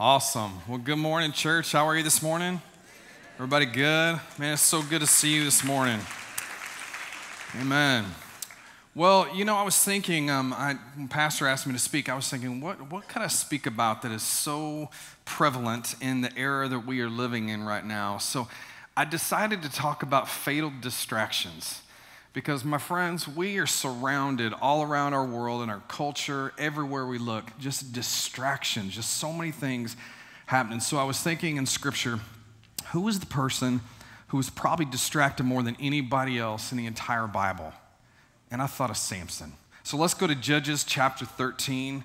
Awesome. Well, good morning, church. How are you this morning? Everybody good? Man, it's so good to see you this morning. Amen. Well, you know, I was thinking, when Pastor asked me to speak, I was thinking, what can I speak about that is so prevalent in the era that we are living in right now? So I decided to talk about fatal distractions. Because, my friends, we are surrounded all around our world and our culture, everywhere we look, just distractions, just so many things happening. So I was thinking in Scripture, who is the person who was probably distracted more than anybody else in the entire Bible? And I thought of Samson. So let's go to Judges chapter 13.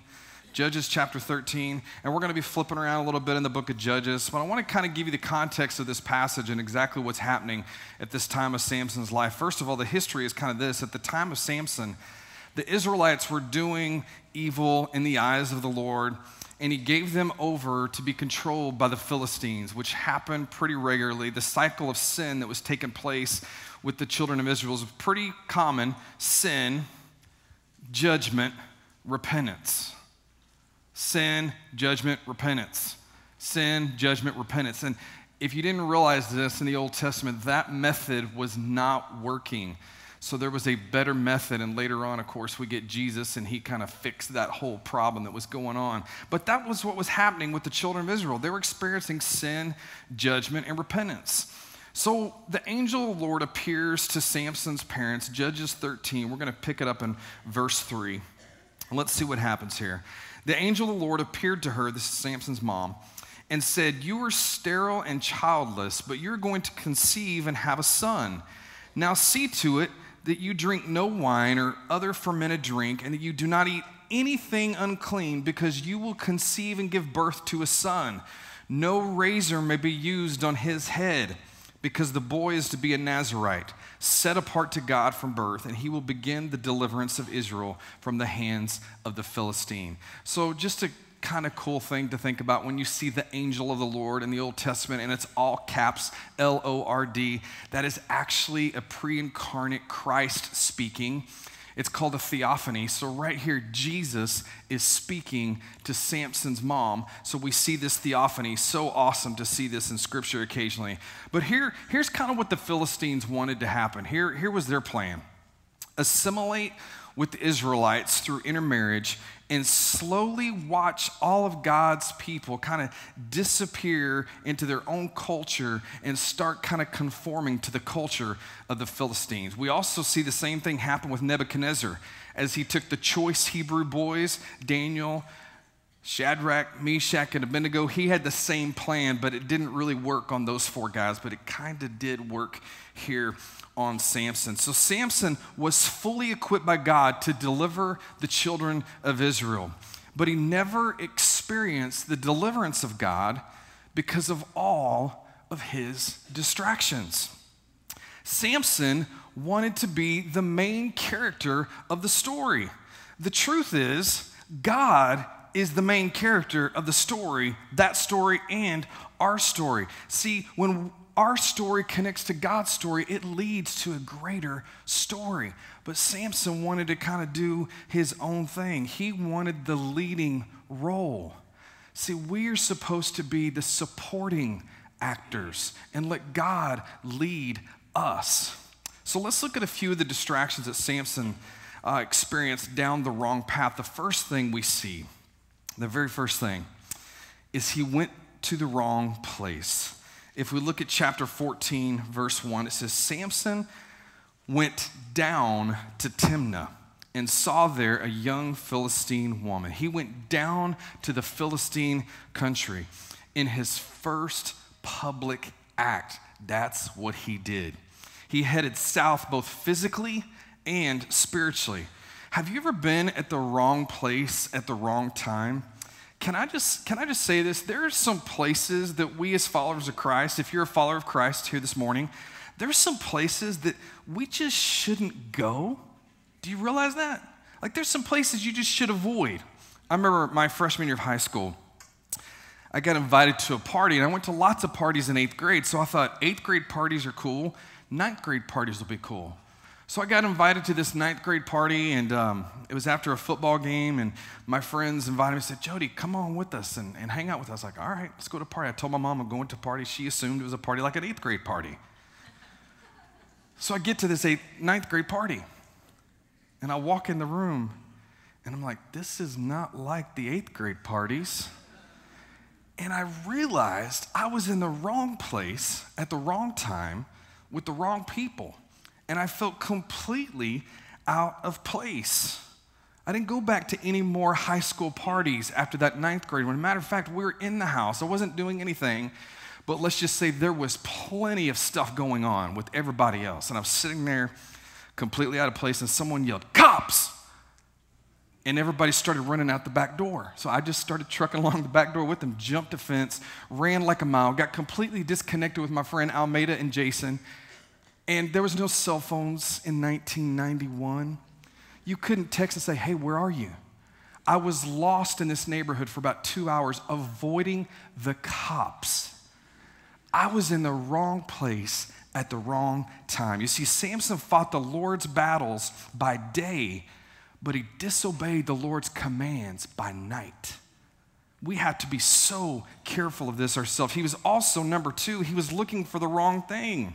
Judges chapter 13, and we're going to be flipping around a little bit in the book of Judges, but I want to kind of give you the context of this passage and exactly what's happening at this time of Samson's life. First of all, the history is kind of this. At the time of Samson, the Israelites were doing evil in the eyes of the Lord, and he gave them over to be controlled by the Philistines, which happened pretty regularly. The cycle of sin that was taking place with the children of Israel is pretty common: sin, judgment, repentance. Sin, judgment, repentance. Sin, judgment, repentance. And if you didn't realize this in the Old Testament, that method was not working. So there was a better method, and later on, of course, we get Jesus, and he kind of fixed that whole problem that was going on. But that was what was happening with the children of Israel. They were experiencing sin, judgment, and repentance. So the angel of the Lord appears to Samson's parents, Judges 13. We're going to pick it up in verse 3. Let's see what happens here. The angel of the Lord appeared to her, this is Samson's mom, and said, "You are sterile and childless, but you're going to conceive and have a son. Now see to it that you drink no wine or other fermented drink, and that you do not eat anything unclean, because you will conceive and give birth to a son. No razor may be used on his head, because the boy is to be a Nazarite, set apart to God from birth, and he will begin the deliverance of Israel from the hands of the Philistine." So just a kind of cool thing to think about when you see the angel of the Lord in the Old Testament, and it's all caps, L-O-R-D. That is actually a pre-incarnate Christ speaking. It's called a theophany. So right here, Jesus is speaking to Samson's mom. So we see this theophany. So awesome to see this in Scripture occasionally. But here's kind of what the Philistines wanted to happen. Here was their plan. Assimilate with the Israelites through intermarriage and slowly watch all of God's people kind of disappear into their own culture and start kind of conforming to the culture of the Philistines. We also see the same thing happen with Nebuchadnezzar as he took the choice Hebrew boys, Daniel, Shadrach, Meshach, and Abednego. He had the same plan, but it didn't really work on those four guys, but it kind of did work here on Samson. So Samson was fully equipped by God to deliver the children of Israel, but he never experienced the deliverance of God because of all of his distractions. Samson wanted to be the main character of the story. The truth is, God is the main character of the story, that story and our story. See, when our story connects to God's story, it leads to a greater story. But Samson wanted to kind of do his own thing. He wanted the leading role. See, we are supposed to be the supporting actors and let God lead us. So let's look at a few of the distractions that Samson experienced down the wrong path. The first thing we see, the very first thing, is he went to the wrong place. If we look at chapter 14, verse 1, it says, "Samson went down to Timnah and saw there a young Philistine woman." He went down to the Philistine country in his first public act. That's what he did. He headed south both physically and spiritually. Have you ever been at the wrong place at the wrong time? Can I just say this? There are some places that we as followers of Christ, if you're a follower of Christ here this morning, there are some places that we just shouldn't go. Do you realize that? Like, there's some places you just should avoid. I remember my freshman year of high school, I got invited to a party, and I went to lots of parties in 8th grade. So I thought 8th grade parties are cool. 9th grade parties will be cool. So I got invited to this 9th grade party, and it was after a football game, and my friends invited me and said, Jody, come on with us and hang out with us. I was like, all right, let's go to a party. I told my mom I'm going to a party. She assumed it was a party like an 8th grade party. So I get to this 9th grade party, and I walk in the room, and I'm like, this is not like the 8th grade parties. And I realized I was in the wrong place at the wrong time with the wrong people. And I felt completely out of place. I didn't go back to any more high school parties after that 9th grade. As a matter of fact, we were in the house. I wasn't doing anything, but let's just say there was plenty of stuff going on with everybody else. And I was sitting there completely out of place, and someone yelled, cops! And everybody started running out the back door. So I just started trucking along the back door with them, jumped a fence, ran like a mile, got completely disconnected with my friend Almeida and Jason. And there was no cell phones in 1991. You couldn't text and say, hey, where are you? I was lost in this neighborhood for about 2 hours, avoiding the cops. I was in the wrong place at the wrong time. You see, Samson fought the Lord's battles by day, but he disobeyed the Lord's commands by night. We have to be so careful of this ourselves. He was also, number two, he was looking for the wrong thing.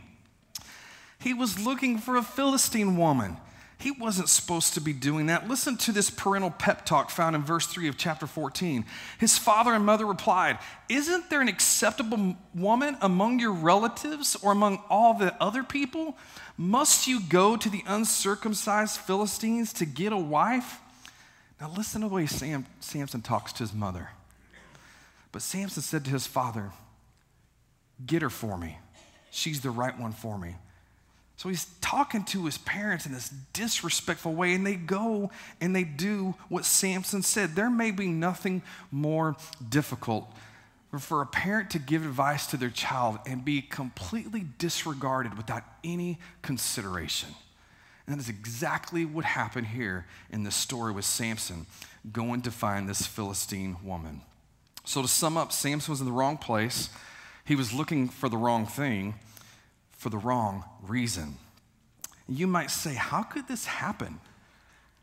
He was looking for a Philistine woman. He wasn't supposed to be doing that. Listen to this parental pep talk found in verse 3 of chapter 14. His father and mother replied, isn't there an acceptable woman among your relatives or among all the other people? Must you go to the uncircumcised Philistines to get a wife? Now listen to the way Samson talks to his mother. But Samson said to his father, get her for me. She's the right one for me. So he's talking to his parents in this disrespectful way, and they go and they do what Samson said. There may be nothing more difficult for a parent to give advice to their child and be completely disregarded without any consideration. And that is exactly what happened here in this story with Samson going to find this Philistine woman. So to sum up, Samson was in the wrong place. He was looking for the wrong thing, for the wrong reason. You might say, how could this happen?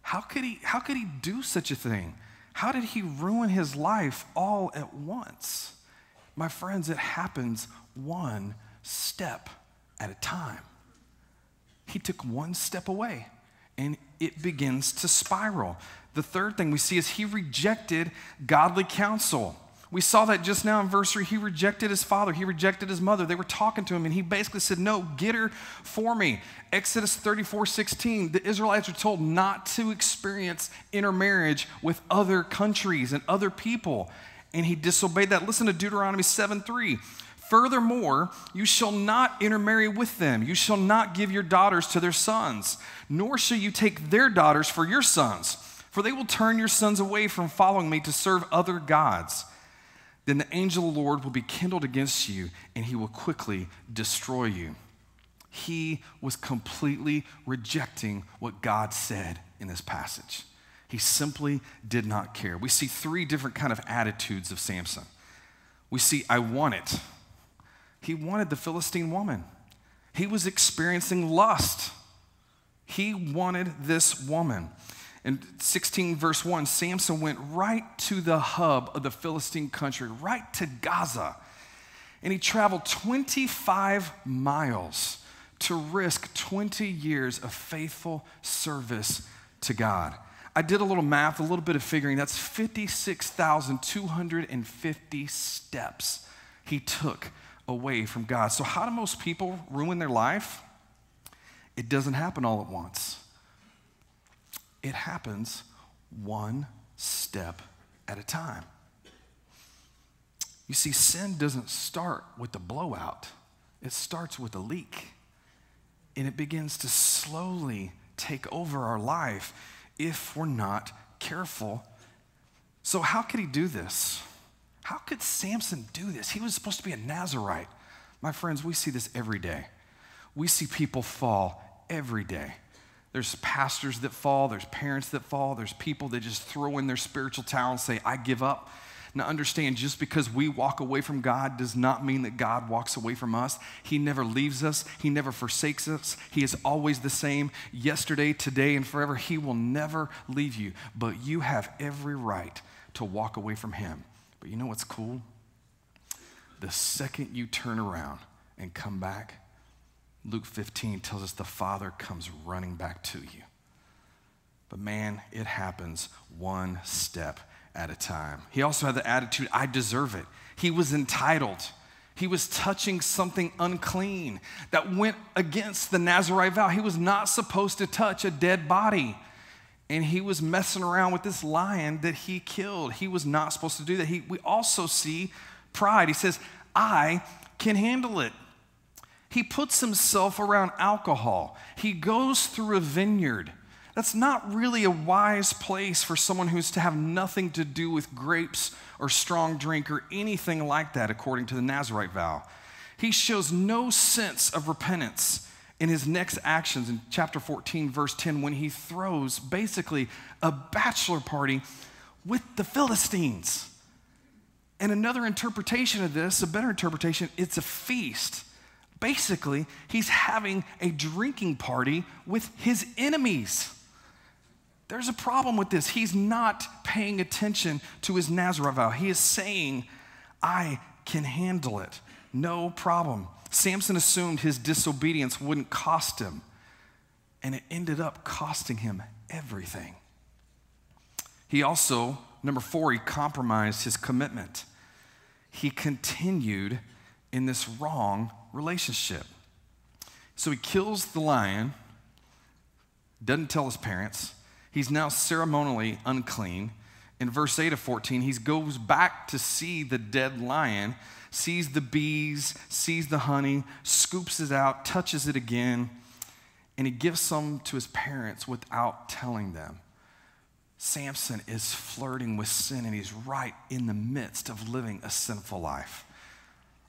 How could he do such a thing? How did he ruin his life all at once? My friends, it happens one step at a time. He took one step away, and it begins to spiral. The third thing we see is he rejected godly counsel. We saw that just now in verse 3. He rejected his father. He rejected his mother. They were talking to him, and he basically said, no, get her for me. Exodus 34:16, the Israelites are told not to experience intermarriage with other countries and other people, and he disobeyed that. Listen to Deuteronomy 7:3. Furthermore, you shall not intermarry with them. You shall not give your daughters to their sons, nor shall you take their daughters for your sons, for they will turn your sons away from following me to serve other gods. Then the angel of the Lord will be kindled against you, and he will quickly destroy you. He was completely rejecting what God said in this passage. He simply did not care. We see three different kind of attitudes of Samson. We see, I want it. He wanted the Philistine woman. He was experiencing lust. He wanted this woman. In 16 verse 1, Samson went right to the hub of the Philistine country, right to Gaza. And he traveled 25 miles to risk 20 years of faithful service to God. I did a little math, a little bit of figuring. That's 56,250 steps he took away from God. So how do most people ruin their life? It doesn't happen all at once. It happens one step at a time. You see, sin doesn't start with a blowout. It starts with a leak. And it begins to slowly take over our life if we're not careful. So how could he do this? How could Samson do this? He was supposed to be a Nazarite. My friends, we see this every day. We see people fall every day. There's pastors that fall, there's parents that fall, there's people that just throw in their spiritual towel and say, I give up. Now understand, just because we walk away from God does not mean that God walks away from us. He never leaves us. He never forsakes us. He is always the same yesterday, today, and forever. He will never leave you, but you have every right to walk away from him. But you know what's cool? The second you turn around and come back, Luke 15 tells us the Father comes running back to you. But man, it happens one step at a time. He also had the attitude, I deserve it. He was entitled. He was touching something unclean that went against the Nazarite vow. He was not supposed to touch a dead body. And he was messing around with this lion that he killed. He was not supposed to do that. We also see pride. He says, I can handle it. He puts himself around alcohol. He goes through a vineyard. That's not really a wise place for someone who's to have nothing to do with grapes or strong drink or anything like that, according to the Nazarite vow. He shows no sense of repentance in his next actions in chapter 14, verse 10, when he throws basically a bachelor party with the Philistines. And another interpretation of this, a better interpretation, it's a feast. Basically, he's having a drinking party with his enemies. There's a problem with this. He's not paying attention to his Nazarite vow. He is saying, I can handle it. No problem. Samson assumed his disobedience wouldn't cost him, and it ended up costing him everything. He also, number four, he compromised his commitment. He continued in this wrong relationship. So he kills the lion, doesn't tell his parents. He's now ceremonially unclean. In verse 8 of 14, he goes back to see the dead lion, sees the bees, sees the honey, scoops it out, touches it again, and he gives some to his parents without telling them. Samson is flirting with sin, and he's right in the midst of living a sinful life.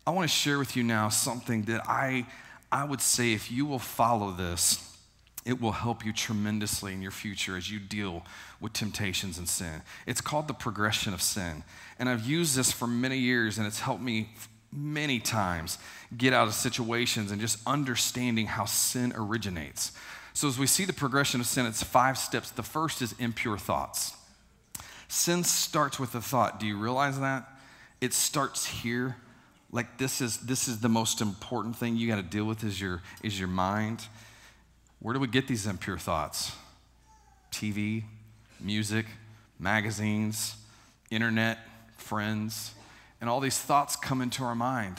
I want to share with you now something that I would say, if you will follow this, it will help you tremendously in your future as you deal with temptations and sin. It's called the progression of sin. And I've used this for many years, and it's helped me many times get out of situations and just understanding how sin originates. So as we see the progression of sin, it's 5 steps. The first is impure thoughts. Sin starts with a thought. Do you realize that? It starts here. Like this is the most important thing you got to deal with is your mind. Where do we get these impure thoughts? TV, music, magazines, internet, friends, and all these thoughts come into our mind.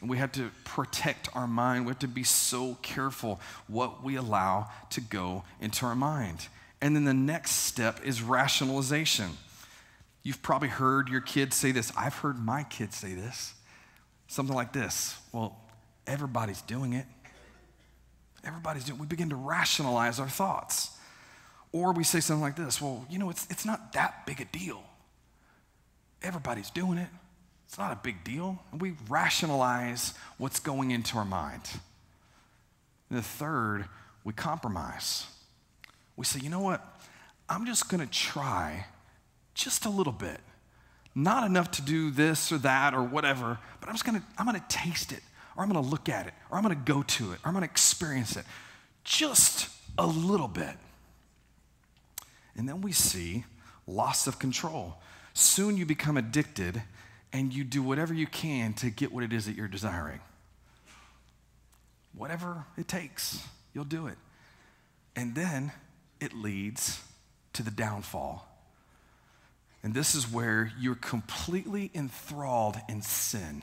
And we have to protect our mind. We have to be so careful what we allow to go into our mind. And then the next step is rationalization. You've probably heard your kids say this. I've heard my kids say this. Something like this. Well, everybody's doing it. We begin to rationalize our thoughts. Or we say something like this. Well, you know, it's not that big a deal. Everybody's doing it. It's not a big deal. And we rationalize what's going into our mind. And the third, we compromise. We say, you know what? I'm just going to try just a little bit. Not enough to do this or that or whatever, but I'm gonna taste it, or I'm gonna look at it, or I'm gonna go to it, or I'm gonna experience it. Just a little bit. And then we see loss of control. Soon you become addicted and you do whatever you can to get what it is that you're desiring. Whatever it takes, you'll do it. And then it leads to the downfall. And this is where you're completely enthralled in sin,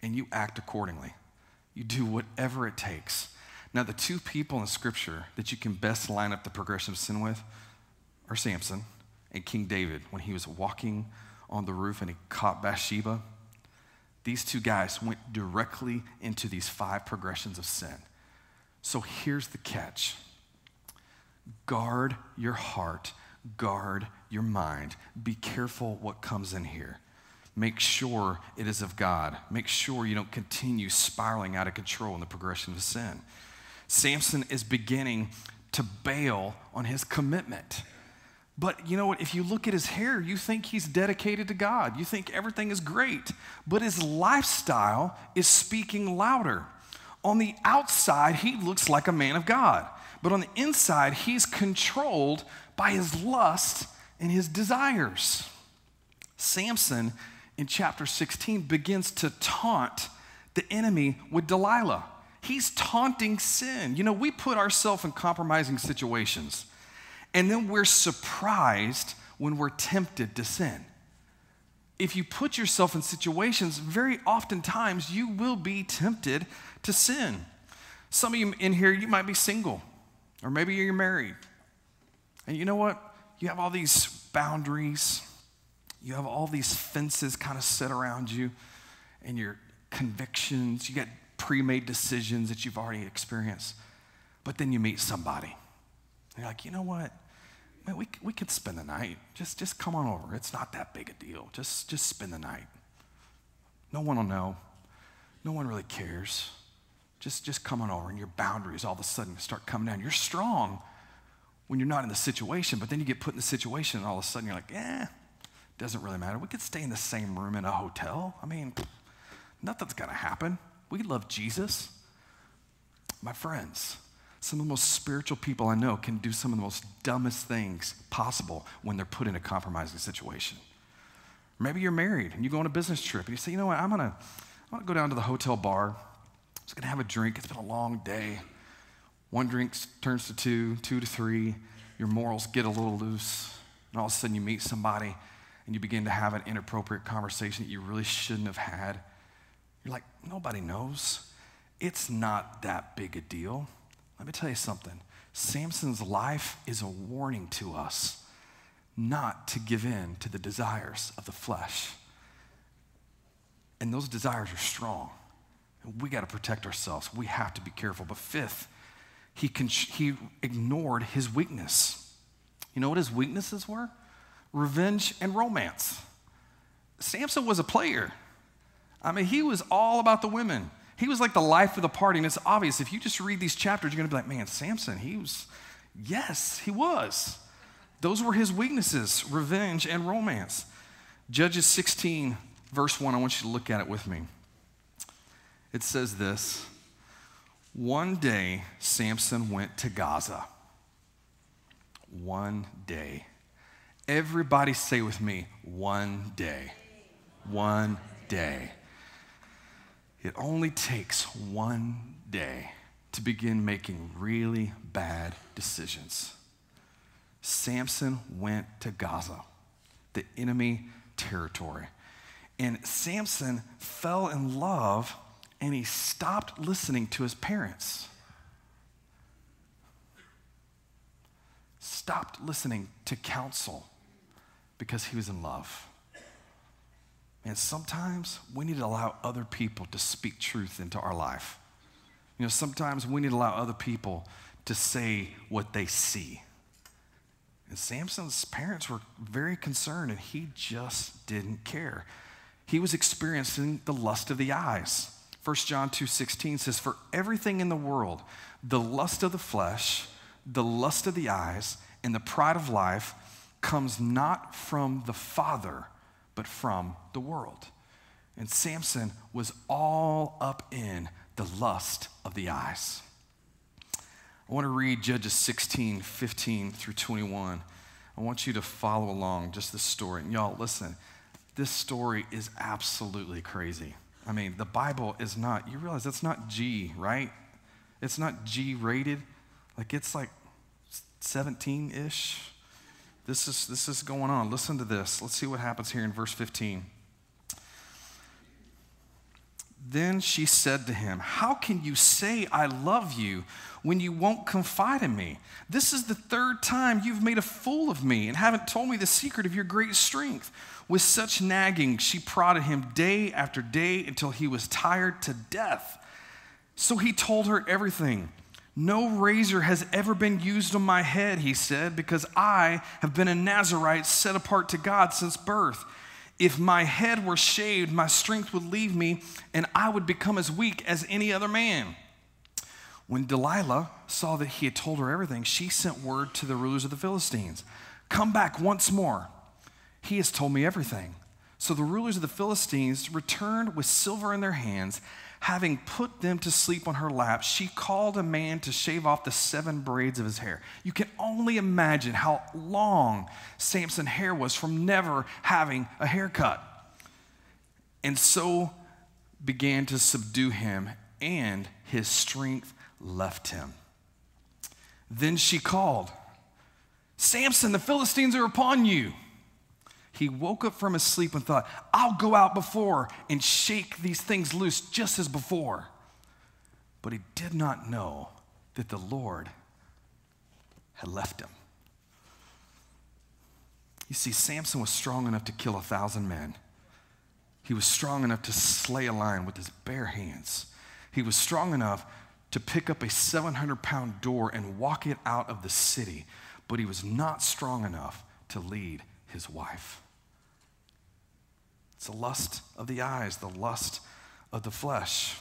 and you act accordingly. You do whatever it takes. Now, the two people in Scripture that you can best line up the progression of sin with are Samson and King David, when he was walking on the roof and he caught Bathsheba. These two guys went directly into these 5 progressions of sin. So here's the catch. Guard your heart. Guard your mind. Be careful what comes in here. Make sure it is of God. Make sure you don't continue spiraling out of control in the progression of sin. Samson is beginning to bail on his commitment. But you know what? If you look at his hair, you think he's dedicated to God. You think everything is great. But his lifestyle is speaking louder. On the outside, he looks like a man of God. But on the inside, he's controlled by his lust and his desires. Samson, in chapter 16, begins to taunt the enemy with Delilah. He's taunting sin. You know, we put ourselves in compromising situations, and then we're surprised when we're tempted to sin. If you put yourself in situations, very oftentimes you will be tempted to sin. Some of you in here, you might be single, or maybe you're married. And you know what? You have all these boundaries. You have all these fences kind of set around you and your convictions. You got pre-made decisions that you've already experienced. But then you meet somebody. And you're like, you know what? Man, we could spend the night. Just come on over. It's not that big a deal. Just spend the night. No one will know. No one really cares. Just come on over. And your boundaries all of a sudden start coming down. You're strong when you're not in the situation, but then you get put in the situation and all of a sudden you're like, eh, doesn't really matter. We could stay in the same room in a hotel. I mean, nothing's going to happen. We love Jesus. My friends, some of the most spiritual people I know can do some of the most dumbest things possible when they're put in a compromising situation. Maybe you're married and you go on a business trip and you say, you know what, I'm going to go down to the hotel bar. I'm just going to have a drink. It's been a long day. One drink turns to two to three. Your morals get a little loose. And all of a sudden you meet somebody and you begin to have an inappropriate conversation that you really shouldn't have had. You're like, nobody knows. It's not that big a deal. Let me tell you something. Samson's life is a warning to us not to give in to the desires of the flesh. And those desires are strong. We got to protect ourselves. We have to be careful. But fifth, he ignored his weakness. You know what his weaknesses were? Revenge and romance. Samson was a player. I mean, he was all about the women. He was like the life of the party, and it's obvious. If you just read these chapters, you're going to be like, man, Samson, he was. Those were his weaknesses, revenge and romance. Judges 16, verse 1, I want you to look at it with me. It says this, one day Samson went to Gaza. One day. Everybody say with me, one day. One day. It only takes one day to begin making really bad decisions. Samson went to Gaza, the enemy territory. And Samson fell in love and he stopped listening to his parents. Stopped listening to counsel because he was in love. And sometimes we need to allow other people to speak truth into our life. You know, sometimes we need to allow other people to say what they see. And Samson's parents were very concerned, and he just didn't care. He was experiencing the lust of the eyes. 1 John 2:16 says, for everything in the world, the lust of the flesh, the lust of the eyes, and the pride of life comes not from the Father, but from the world. And Samson was all up in the lust of the eyes. I want to read Judges 16, 15 through 21. I want you to follow along just this story. And y'all, listen, this story is absolutely crazy. I mean, the Bible is not, you realize that's not G, right? It's not G-rated. Like, it's like 17-ish. This is going on. Listen to this. Let's see what happens here in verse 15. Then she said to him, how can you say I love you when you won't confide in me? This is the third time you've made a fool of me and haven't told me the secret of your great strength. With such nagging, she prodded him day after day until he was tired to death. So he told her everything. No razor has ever been used on my head, he said, because I have been a Nazarite set apart to God since birth. If my head were shaved, my strength would leave me, and I would become as weak as any other man. When Delilah saw that he had told her everything, she sent word to the rulers of the Philistines. Come back once more. He has told me everything. So the rulers of the Philistines returned with silver in their hands. Having put them to sleep on her lap, she called a man to shave off the 7 braids of his hair. You can only imagine how long Samson's hair was from never having a haircut. And so began to subdue him, and his strength left him. Then she called, "Samson, the Philistines are upon you." He woke up from his sleep and thought, "I'll go out before and shake these things loose just as before." But he did not know that the Lord had left him. You see, Samson was strong enough to kill 1,000 men. He was strong enough to slay a lion with his bare hands. He was strong enough to pick up a 700-pound door and walk it out of the city. But he was not strong enough to lead his wife. It's the lust of the eyes, the lust of the flesh.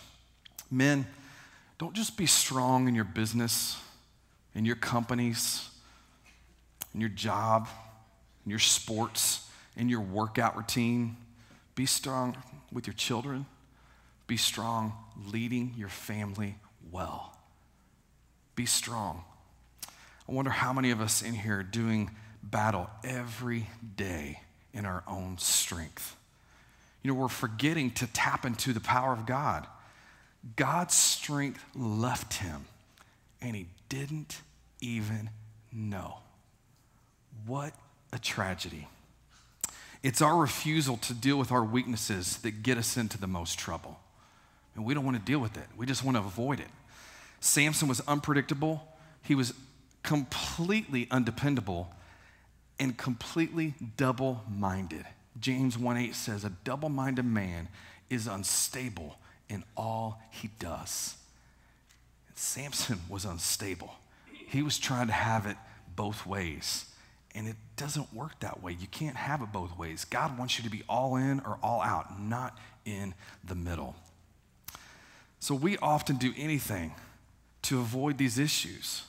Men, don't just be strong in your business, in your companies, in your job, in your sports, in your workout routine. Be strong with your children. Be strong leading your family well. Be strong. I wonder how many of us in here are doing battle every day in our own strength. You know, we're forgetting to tap into the power of God. God's strength left him, and he didn't even know. What a tragedy. It's our refusal to deal with our weaknesses that get us into the most trouble. And we don't want to deal with it. We just want to avoid it. Samson was unpredictable. He was completely undependable and completely double-minded. James 1:8 says, "A double-minded man is unstable in all he does." And Samson was unstable. He was trying to have it both ways, and it doesn't work that way. You can't have it both ways. God wants you to be all in or all out, not in the middle. So we often do anything to avoid these issues.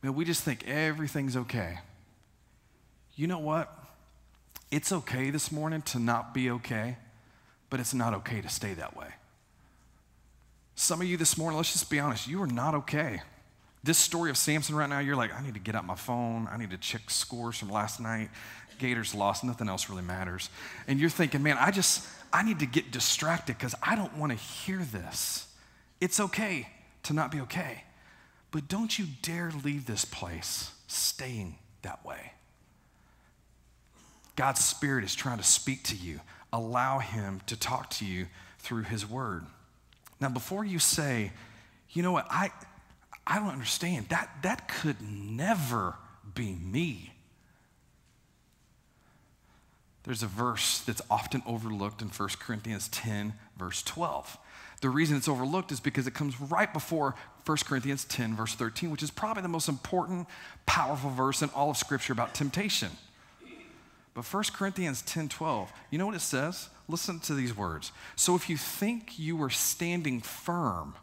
Man, we just think everything's okay. You know what? It's okay this morning to not be okay, but it's not okay to stay that way. Some of you this morning, let's just be honest, you are not okay. This story of Samson right now, you're like, I need to get out my phone. I need to check scores from last night. Gators lost. Nothing else really matters. And you're thinking, man, I need to get distracted because I don't want to hear this. It's okay to not be okay. But don't you dare leave this place staying that way. God's Spirit is trying to speak to you. Allow him to talk to you through his word. Now, before you say, you know what, I don't understand. That could never be me. There's a verse that's often overlooked in 1 Corinthians 10, verse 12. The reason it's overlooked is because it comes right before 1 Corinthians 10, verse 13, which is probably the most important, powerful verse in all of Scripture about temptation. But 1 Corinthians 10:12, you know what it says? Listen to these words. "So if you think you are standing firm,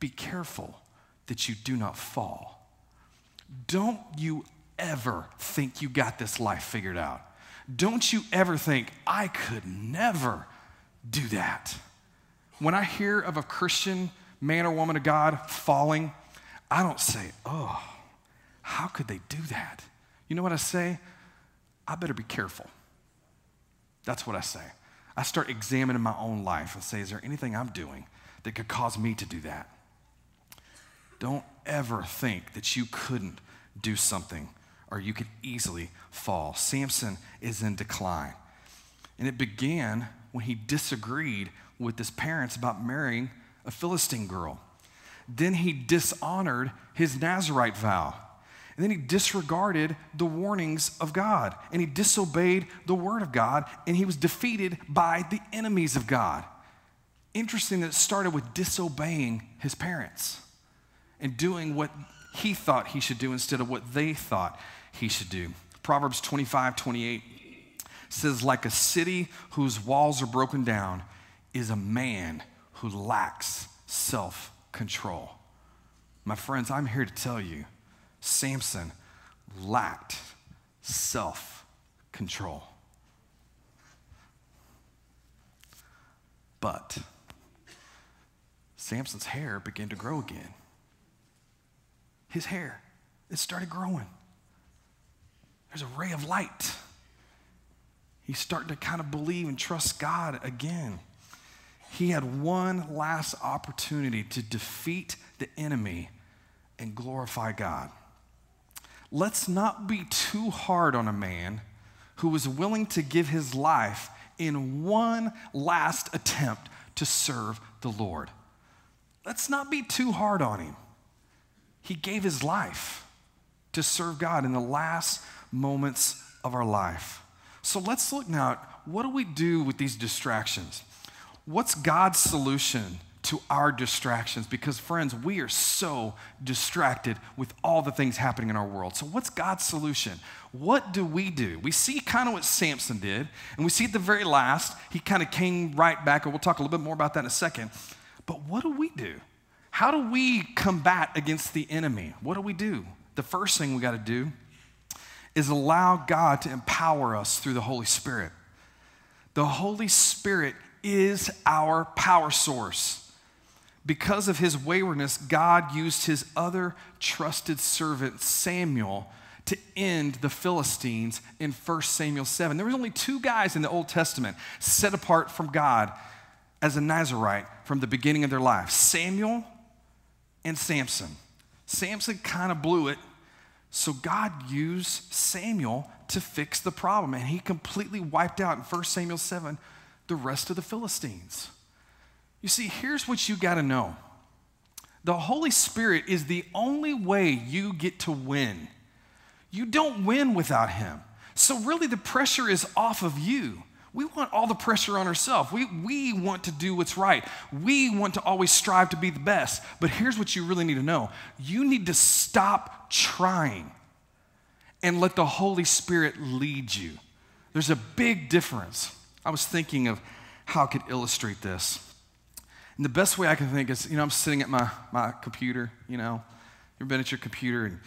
be careful that you do not fall." Don't you ever think you got this life figured out. Don't you ever think, I could never do that. When I hear of a Christian man or woman of God falling, I don't say, oh, how could they do that? You know what I say? I better be careful. That's what I say. I start examining my own life and say, is there anything I'm doing that could cause me to do that? Don't ever think that you couldn't do something or you could easily fall. Samson is in decline. And it began when he disagreed with his parents about marrying a Philistine girl. Then he dishonored his Nazarite vow. And then he disregarded the warnings of God, and he disobeyed the word of God, and he was defeated by the enemies of God. Interesting that it started with disobeying his parents and doing what he thought he should do instead of what they thought he should do. Proverbs 25:28 says, "Like a city whose walls are broken down is a man who lacks self-control." My friends, I'm here to tell you, Samson lacked self-control. But Samson's hair began to grow again. His hair, it started growing. There's a ray of light. He's starting to kind of believe and trust God again. He had one last opportunity to defeat the enemy and glorify God. Let's not be too hard on a man who was willing to give his life in one last attempt to serve the Lord. Let's not be too hard on him. He gave his life to serve God in the last moments of our life. So let's look now at what do we do with these distractions? What's God's solution to our distractions? Because friends, we are so distracted with all the things happening in our world. So what's God's solution? What do we do? We see kind of what Samson did, and we see at the very last, he kind of came right back, and we'll talk a little bit more about that in a second. But what do we do? How do we combat against the enemy? What do we do? The first thing we got to do is allow God to empower us through the Holy Spirit. The Holy Spirit is our power source. Because of his waywardness, God used his other trusted servant, Samuel, to end the Philistines in 1 Samuel 7. There was only two guys in the Old Testament set apart from God as a Nazarite from the beginning of their life, Samuel and Samson. Samson kind of blew it, so God used Samuel to fix the problem, and he completely wiped out in 1 Samuel 7 the rest of the Philistines. You see, here's what you got to know. The Holy Spirit is the only way you get to win. You don't win without him. So really the pressure is off of you. We want all the pressure on ourselves. We want to do what's right. We want to always strive to be the best. But here's what you really need to know. You need to stop trying and let the Holy Spirit lead you. There's a big difference. I was thinking of how I could illustrate this. And the best way I can think is, I'm sitting at my computer, You've been at your computer and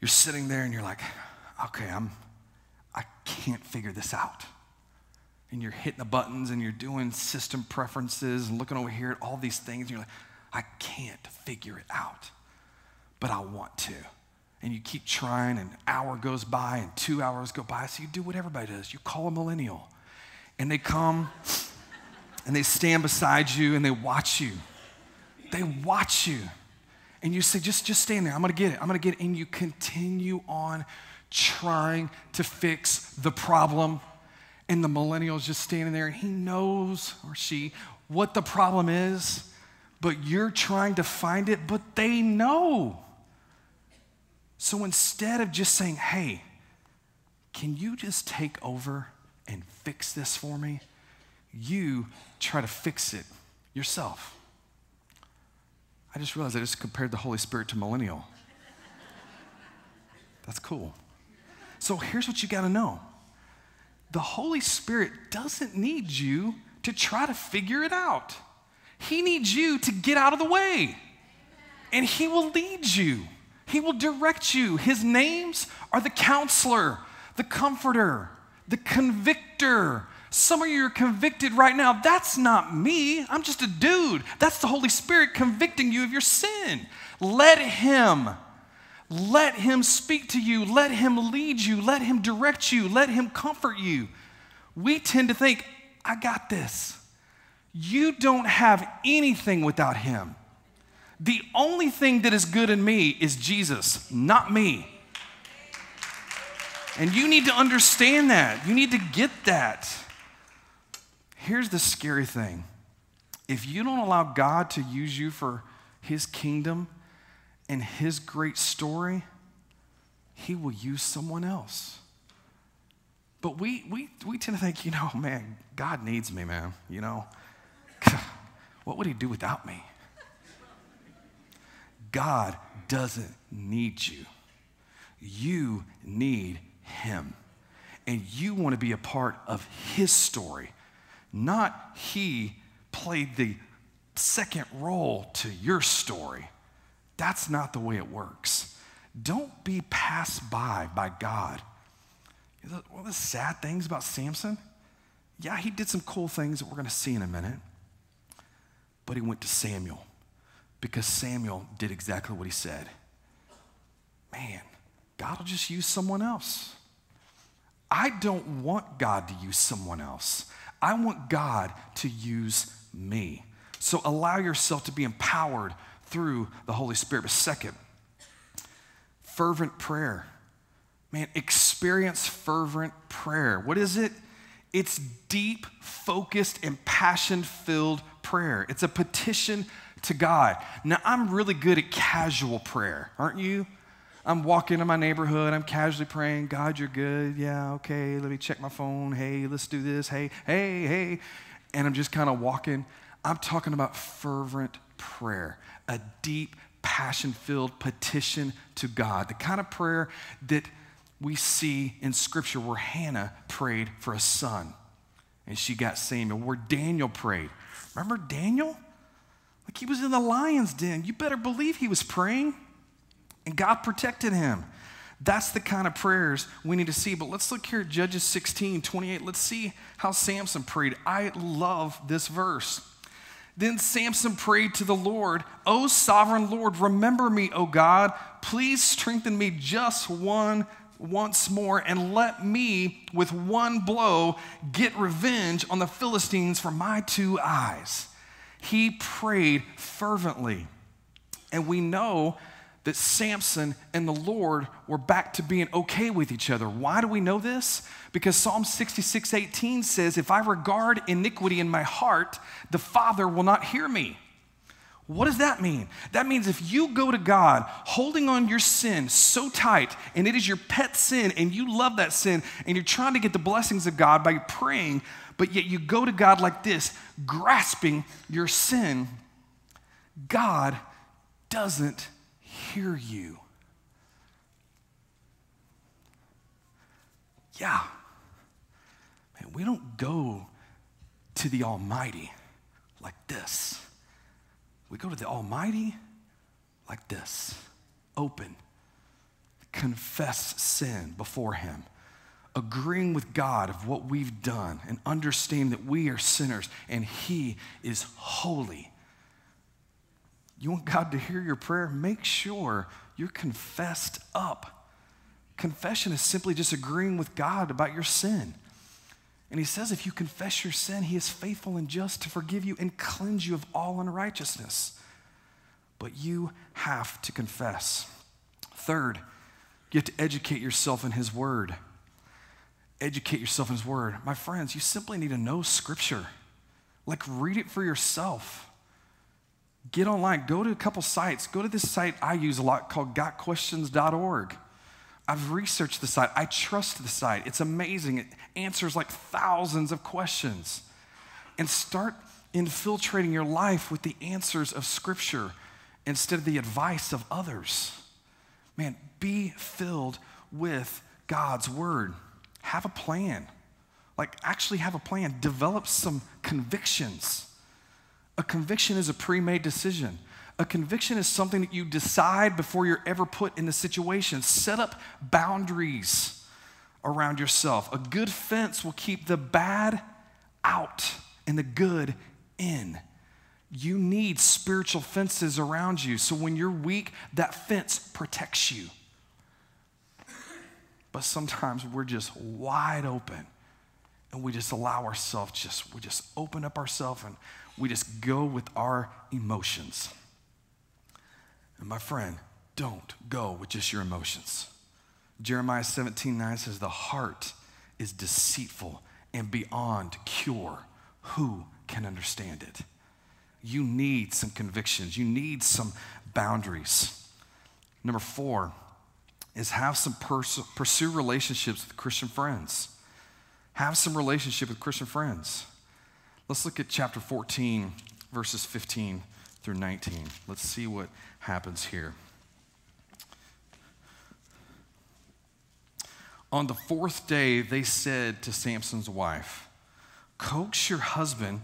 you're sitting there and you're like, okay, I can't figure this out. And you're hitting the buttons and you're doing system preferences and looking over here at all these things. And you're like, I can't figure it out, but I want to. And you keep trying, and an hour goes by and 2 hours go by. So you do what everybody does. You call a millennial. And they come and they stand beside you and they watch you. They watch you. And you say, just stand there. I'm going to get it. I'm going to get it. And you continue on trying to fix the problem. And the millennial's just standing there, and he knows, or she, what the problem is, but you're trying to find it, but they know. So instead of just saying, hey, can you just take over and fix this for me? You try to fix it yourself. I just realized I just compared the Holy Spirit to millennial. That's cool. So here's what you gotta know. The Holy Spirit doesn't need you to try to figure it out. He needs you to get out of the way. And he will lead you. He will direct you. His names are the Counselor, the Comforter, the Convictor. Some of you are convicted right now. That's not me. I'm just a dude. That's the Holy Spirit convicting you of your sin. Let him speak to you. Let him lead you. Let him direct you. Let him comfort you. We tend to think, I got this. You don't have anything without him. The only thing that is good in me is Jesus, not me. And you need to understand that. You need to get that. Here's the scary thing. If you don't allow God to use you for his kingdom and his great story, he will use someone else. But we tend to think, man, God needs me, man. What would he do without me? God doesn't need you. You need him. And you want to be a part of his story, not he played the second role to your story. That's not the way it works. Don't be passed by God. One of the sad things about Samson, yeah, he did some cool things that we're going to see in a minute, but he went to Samuel because Samuel did exactly what he said. Man, God will just use someone else. I don't want God to use someone else. I want God to use me. So allow yourself to be empowered through the Holy Spirit. But second, fervent prayer. Man, experience fervent prayer. What is it? It's deep, focused, and passion-filled prayer. It's a petition to God. Now, I'm really good at casual prayer, aren't you? I'm walking in my neighborhood, I'm casually praying, God, you're good, yeah, okay, let me check my phone, hey, let's do this, hey, hey, hey, and I'm just kind of walking. I'm talking about fervent prayer, a deep, passion-filled petition to God, the kind of prayer that we see in Scripture where Hannah prayed for a son, and she got Samuel, where Daniel prayed. Remember Daniel? Like, he was in the lion's den. You better believe he was praying, and God protected him. That's the kind of prayers we need to see. But let's look here at Judges 16:28. Let's see how Samson prayed. I love this verse. Then Samson prayed to the Lord, O sovereign Lord, remember me, O God. Please strengthen me just once more, and let me with one blow get revenge on the Philistines for my two eyes. He prayed fervently. And we know that Samson and the Lord were back to being okay with each other. Why do we know this? Because Psalm 66:18 says, if I regard iniquity in my heart, the Father will not hear me. What does that mean? That means if you go to God holding on your sin so tight, and it is your pet sin, and you love that sin, and you're trying to get the blessings of God by praying, but yet you go to God like this, grasping your sin, God doesn't hear you. Yeah. Man, we don't go to the Almighty like this. We go to the Almighty like this, open, confess sin before Him, agreeing with God of what we've done and understanding that we are sinners and He is holy. You want God to hear your prayer? Make sure you're confessed up. Confession is simply just agreeing with God about your sin. And He says, if you confess your sin, He is faithful and just to forgive you and cleanse you of all unrighteousness. But you have to confess. Third, you have to educate yourself in His Word. Educate yourself in His Word. My friends, you simply need to know Scripture. Like, read it for yourself. Get online. Go to a couple sites. Go to this site I use a lot called gotquestions.org. I've researched the site. I trust the site. It's amazing. It answers like thousands of questions. And start infiltrating your life with the answers of Scripture instead of the advice of others. Man, be filled with God's Word. Have a plan. Like, actually have a plan. Develop some convictions. A conviction is a pre-made decision. A conviction is something that you decide before you're ever put in the situation. Set up boundaries around yourself. A good fence will keep the bad out and the good in. You need spiritual fences around you. So when you're weak, that fence protects you. But sometimes we're just wide open and we just allow ourselves, we just open up ourselves and we just go with our emotions. And my friend, don't go with just your emotions. Jeremiah 17:9 says, the heart is deceitful and beyond cure. Who can understand it? You need some convictions. You need some boundaries. Number four is pursue relationships with Christian friends. Have some relationship with Christian friends. Let's look at chapter 14, verses 15 through 19. Let's see what happens here. On the fourth day, they said to Samson's wife, coax your husband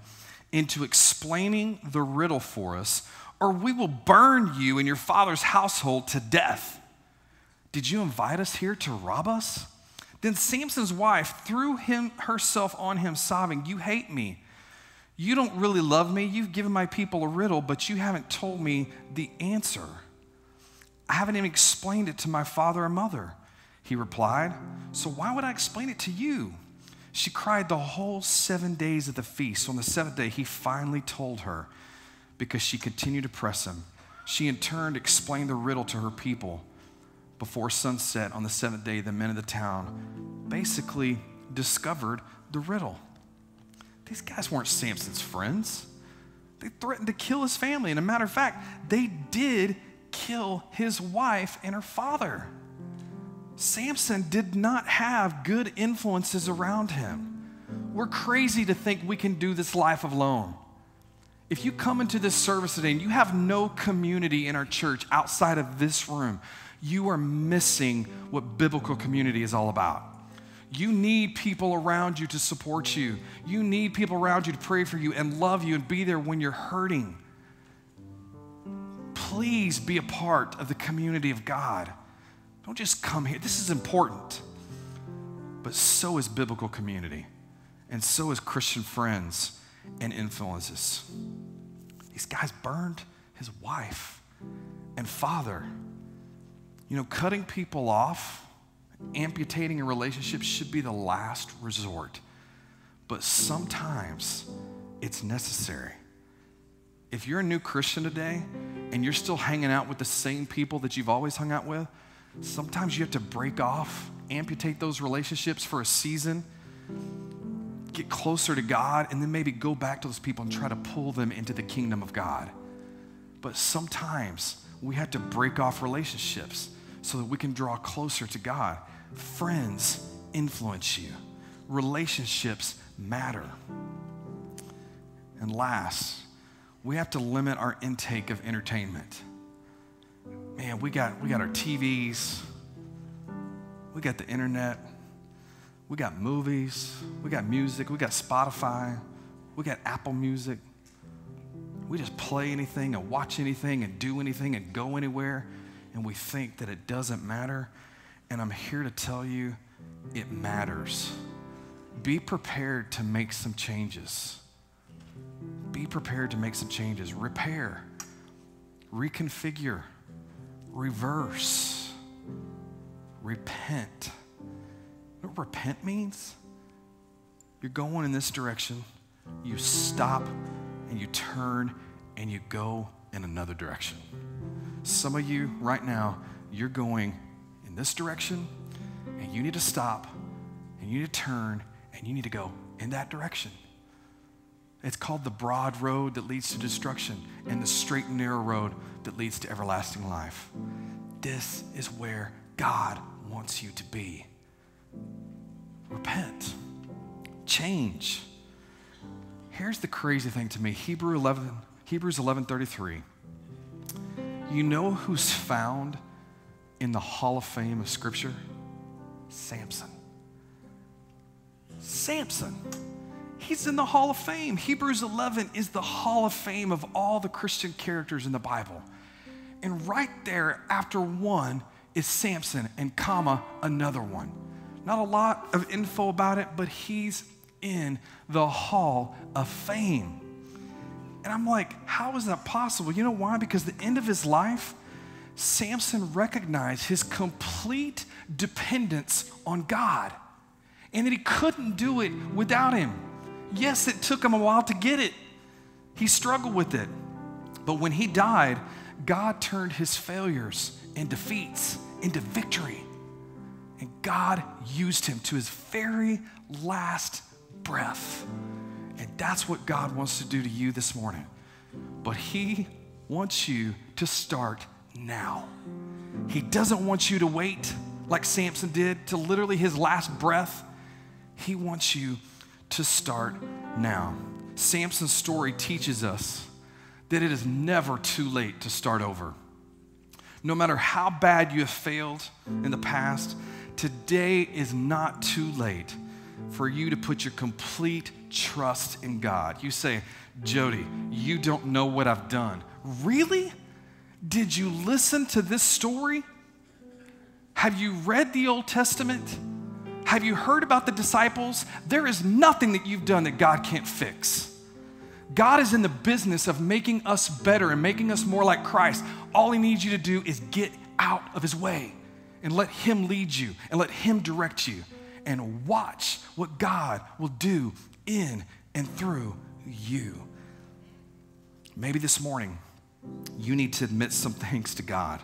into explaining the riddle for us, or we will burn you and your father's household to death. Did you invite us here to rob us? Then Samson's wife threw herself on him, sobbing, "You hate me. You don't really love me. You've given my people a riddle, but you haven't told me the answer. I haven't even explained it to my father or mother," he replied. "So why would I explain it to you?" She cried the whole 7 days of the feast. On the seventh day, he finally told her because she continued to press him. She in turn explained the riddle to her people. Before sunset on the seventh day, the men of the town basically discovered the riddle. These guys weren't Samson's friends. They threatened to kill his family. And a matter of fact, they did kill his wife and her father. Samson did not have good influences around him. We're crazy to think we can do this life alone. If you come into this service today and you have no community in our church outside of this room, you are missing what biblical community is all about. You need people around you to support you. You need people around you to pray for you and love you and be there when you're hurting. Please be a part of the community of God. Don't just come here. This is important. But so is biblical community. And so is Christian friends and influences. These guys burned his wife and father. You know, cutting people off, amputating a relationship should be the last resort. But sometimes it's necessary. If you're a new Christian today and you're still hanging out with the same people that you've always hung out with, sometimes you have to break off, amputate those relationships for a season, get closer to God, and then maybe go back to those people and try to pull them into the kingdom of God. But sometimes we have to break off relationships so that we can draw closer to God. Friends influence you. Relationships matter. And last, we have to limit our intake of entertainment. Man, we got our TVs, we got the internet, we got movies, we got music, we got Spotify, we got Apple Music. We just play anything and watch anything and do anything and go anywhere, and we think that it doesn't matter. And I'm here to tell you, it matters. Be prepared to make some changes. Be prepared to make some changes. Repair, reconfigure, reverse, repent. You know what repent means? You're going in this direction, you stop and you turn and you go in another direction. Some of you right now, you're going in this direction and you need to stop and you need to turn and you need to go in that direction. It's called the broad road that leads to destruction and the straight and narrow road that leads to everlasting life. This is where God wants you to be. Repent. Change. Here's the crazy thing to me. Hebrews 11:33. You know who's found in the Hall of Fame of Scripture? Samson. Samson. He's in the Hall of Fame. Hebrews 11 is the Hall of Fame of all the Christian characters in the Bible. And right there after one is Samson and , another one. Not a lot of info about it, but he's in the Hall of Fame. And I'm like, how is that possible? You know why? Because at the end of his life, Samson recognized his complete dependence on God and that he couldn't do it without him. Yes, it took him a while to get it. He struggled with it. But when he died, God turned his failures and defeats into victory. And God used him to his very last breath. And that's what God wants to do to you this morning. But he wants you to start now. He doesn't want you to wait like Samson did to literally his last breath. He wants you to start now. Samson's story teaches us that it is never too late to start over. No matter how bad you have failed in the past, today is not too late for you to put your complete trust in God. You say, "Jody, you don't know what I've done." Really? Did you listen to this story? Have you read the Old Testament? Have you heard about the disciples? There is nothing that you've done that God can't fix. God is in the business of making us better and making us more like Christ. All he needs you to do is get out of his way and let him lead you and let him direct you and watch what God will do in and through you. Maybe this morning you need to admit some things to God.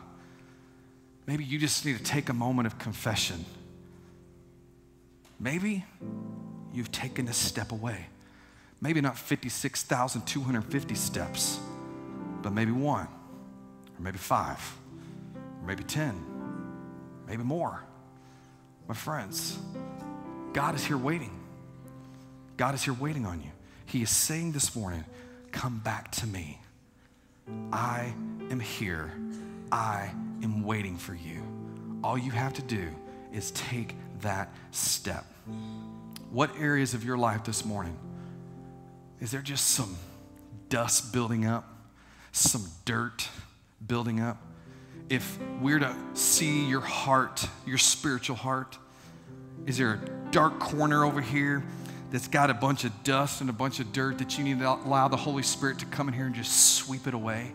Maybe you just need to take a moment of confession. Maybe you've taken a step away. Maybe not 56,250 steps, but maybe one, or maybe five, or maybe 10, maybe more. My friends, God is here waiting. God is here waiting on you. He is saying this morning, come back to me. I am here. I am waiting for you. All you have to do is take that step. What areas of your life this morning? Is there just some dust building up? Some dirt building up? If we're to see your heart, your spiritual heart, is there a dark corner over here that's got a bunch of dust and a bunch of dirt that you need to allow the Holy Spirit to come in here and just sweep it away?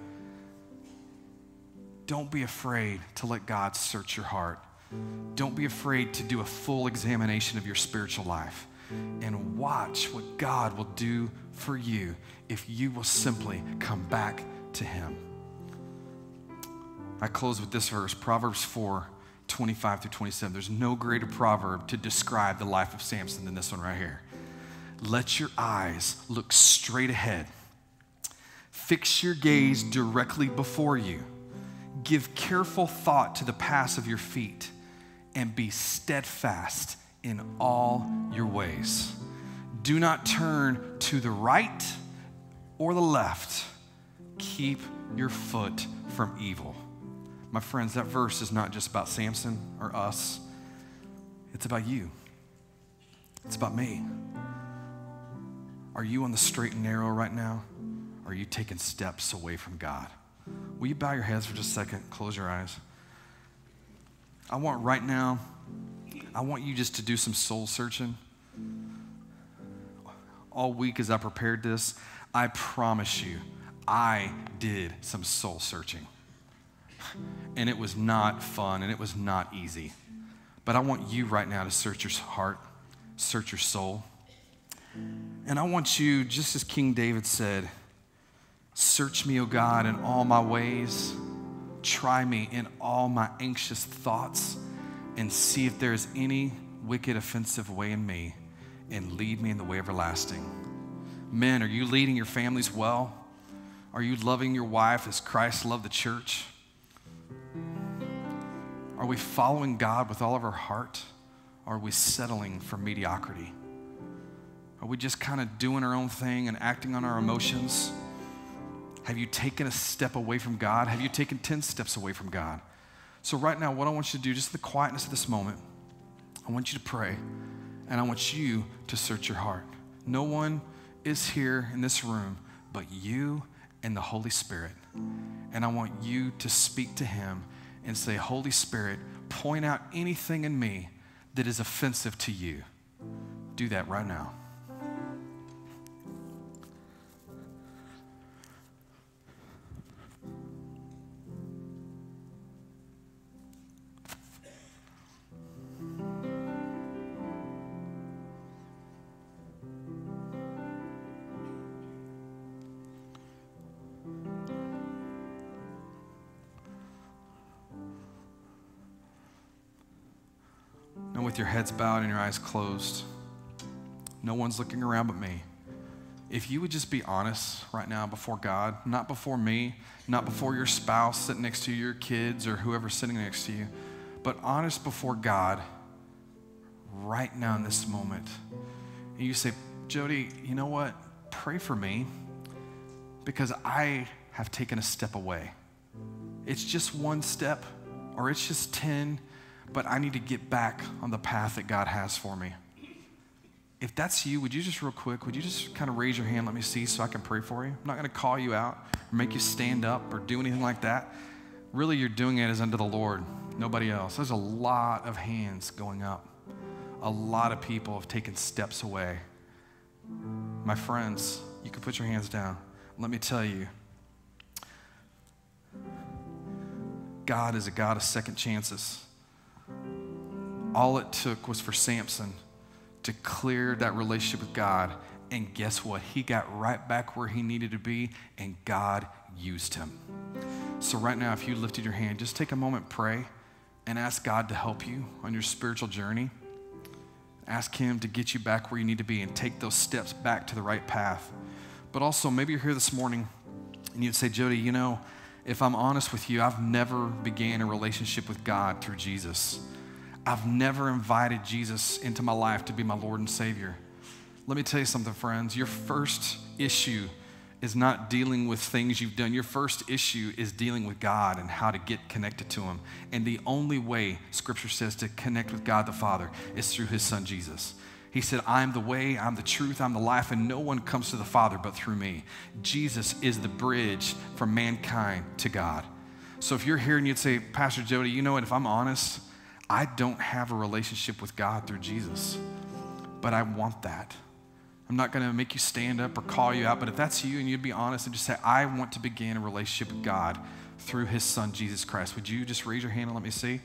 Don't be afraid to let God search your heart. Don't be afraid to do a full examination of your spiritual life and watch what God will do for you if you will simply come back to him. I close with this verse, Proverbs 4:25-27. There's no greater proverb to describe the life of Samson than this one right here. Let your eyes look straight ahead. Fix your gaze directly before you. Give careful thought to the paths of your feet and be steadfast in all your ways. Do not turn to the right or the left. Keep your foot from evil. My friends, that verse is not just about Samson or us. It's about you. It's about me. Are you on the straight and narrow right now? Are you taking steps away from God? Will you bow your heads for just a second? Close your eyes. I want right now, I want you just to do some soul searching. All week as I prepared this, I promise you, I did some soul searching. And it was not fun and it was not easy. But I want you right now to search your heart, search your soul. And I want you, just as King David said, search me, O God, in all my ways. Try me in all my anxious thoughts and see if there is any wicked, offensive way in me and lead me in the way everlasting. Men, are you leading your families well? Are you loving your wife as Christ loved the church? Are we following God with all of our heart? Are we settling for mediocrity? Are we just kind of doing our own thing and acting on our emotions? Have you taken a step away from God? Have you taken 10 steps away from God? So right now, what I want you to do, just in the quietness of this moment, I want you to pray, and I want you to search your heart. No one is here in this room but you and the Holy Spirit, and I want you to speak to him and say, Holy Spirit, point out anything in me that is offensive to you. Do that right now. With your heads bowed and your eyes closed. No one's looking around but me. If you would just be honest right now before God, not before me, not before your spouse sitting next to you, your kids or whoever's sitting next to you, but honest before God right now in this moment. And you say, Jody, you know what? Pray for me because I have taken a step away. It's just one step or it's just 10. But I need to get back on the path that God has for me. If that's you, would you just real quick, would you just kind of raise your hand, let me see, so I can pray for you? I'm not going to call you out or make you stand up or do anything like that. Really, you're doing it as unto the Lord, nobody else. There's a lot of hands going up. a lot of people have taken steps away. My friends, you can put your hands down. Let me tell you, God is a God of second chances. All it took was for Samson to clear that relationship with God, and guess what? He got right back where he needed to be, and God used him. So right now, if you lifted your hand, just take a moment, pray, and ask God to help you on your spiritual journey. Ask him to get you back where you need to be and take those steps back to the right path. But also, maybe you're here this morning and you'd say, Jody, you know, if I'm honest with you, I've never began a relationship with God through Jesus. I've never invited Jesus into my life to be my Lord and Savior. Let me tell you something, friends. Your first issue is not dealing with things you've done. Your first issue is dealing with God and how to get connected to him. And the only way, Scripture says, to connect with God the Father is through his Son, Jesus. He said, I am the way, I'm the truth, I'm the life, and no one comes to the Father but through me. Jesus is the bridge from mankind to God. So if you're here and you'd say, Pastor Jody, you know what, if I'm honest, I don't have a relationship with God through Jesus, but I want that. I'm not going to make you stand up or call you out, but if that's you and you'd be honest and just say, I want to begin a relationship with God through his Son, Jesus Christ, would you just raise your hand and let me see?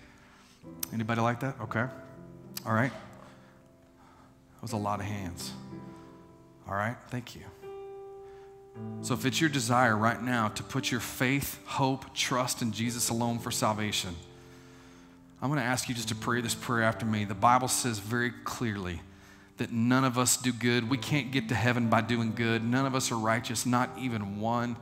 Anybody like that? Okay. All right. That was a lot of hands. All right. Thank you. So if it's your desire right now to put your faith, hope, trust in Jesus alone for salvation, I'm going to ask you just to pray this prayer after me. The Bible says very clearly that none of us do good. We can't get to heaven by doing good. None of us are righteous, not even one.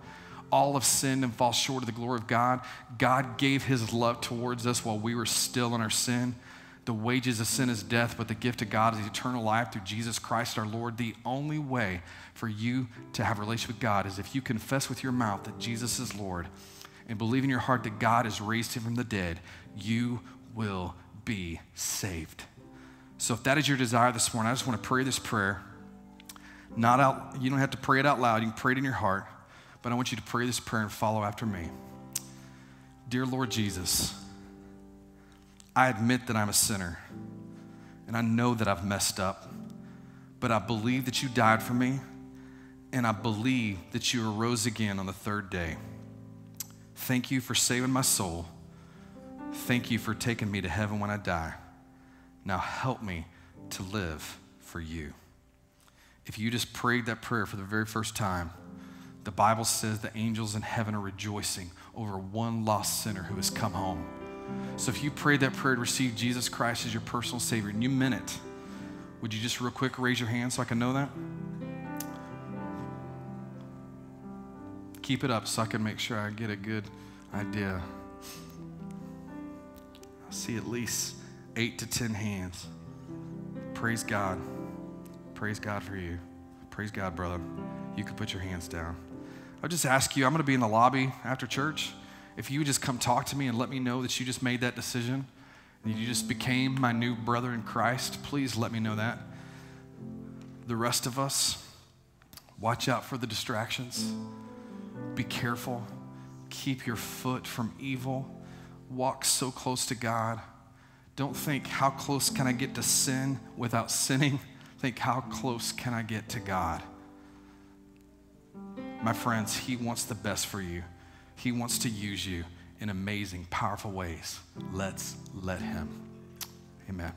All have sinned and fall short of the glory of God. God gave his love towards us while we were still in our sin. The wages of sin is death, but the gift of God is eternal life through Jesus Christ our Lord. The only way for you to have a relationship with God is if you confess with your mouth that Jesus is Lord and believe in your heart that God has raised him from the dead, you will be saved. So if that is your desire this morning, I just want to pray this prayer. Not out, you don't have to pray it out loud. You can pray it in your heart. But I want you to pray this prayer and follow after me. Dear Lord Jesus, I admit that I'm a sinner. And I know that I've messed up. But I believe that you died for me. And I believe that you arose again on the third day. Thank you for saving my soul. Thank you for taking me to heaven when I die. Now help me to live for you. If you just prayed that prayer for the very first time, the Bible says the angels in heaven are rejoicing over one lost sinner who has come home. So if you prayed that prayer to receive Jesus Christ as your personal Savior, and you meant it, would you just real quick raise your hand so I can know that? Keep it up so I can make sure I get a good idea. I see at least 8 to 10 hands. Praise God. Praise God for you. Praise God, brother. You can put your hands down. I'll just ask you, I'm going to be in the lobby after church. If you would just come talk to me and let me know that you just made that decision and you just became my new brother in Christ, please let me know that. The rest of us, watch out for the distractions. Be careful. Keep your foot from evil. Walk so close to God. Don't think, how close can I get to sin without sinning? Think, how close can I get to God? My friends, he wants the best for you. He wants to use you in amazing, powerful ways. Let's let him. Amen.